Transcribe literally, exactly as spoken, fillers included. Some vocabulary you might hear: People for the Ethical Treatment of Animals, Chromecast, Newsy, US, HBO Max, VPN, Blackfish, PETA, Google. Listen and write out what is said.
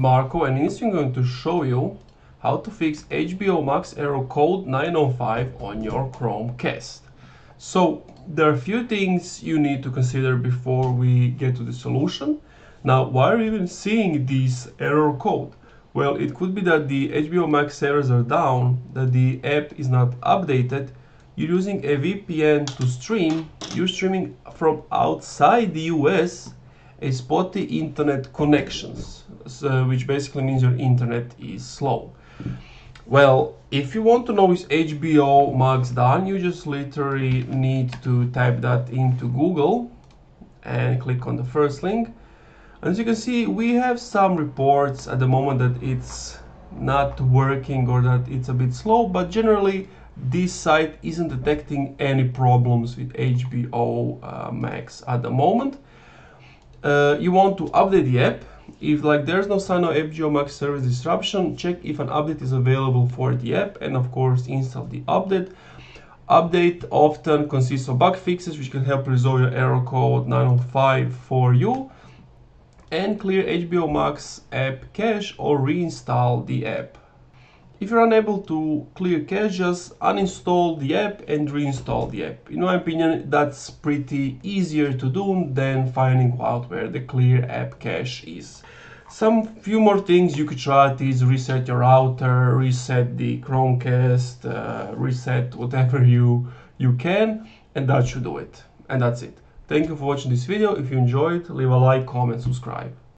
Marco, and instead I'm going to show you how to fix H B O Max error code nine oh five on your Chromecast. So there are a few things you need to consider before we get to the solution. Now, why are we even seeing this error code? Well, it could be that the H B O Max servers are down, that the app is not updated, you're using a V P N to stream, you're streaming from outside the U S, a spotty internet connections, so, which basically means your internet is slow. Well, if you want to know is H B O Max done, you just literally need to type that into Google and click on the first link. As you can see, we have some reports at the moment that it's not working or that it's a bit slow, but generally this site isn't detecting any problems with H B O uh, Max at the moment. Uh, you want to update the app. If like there's no sign of H B O Max service disruption, check if an update is available for the app, and of course install the update. Update often consists of bug fixes which can help resolve your error code nine oh five for you, and clear H B O Max app cache or reinstall the app. If you're unable to clear cache, just uninstall the app and reinstall the app. In my opinion, that's pretty easier to do than finding out where the clear app cache is. Some few more things you could try is reset your router, reset the Chromecast, uh, reset whatever you, you can, and that should do it. And that's it. Thank you for watching this video. If you enjoyed, leave a like, comment, subscribe.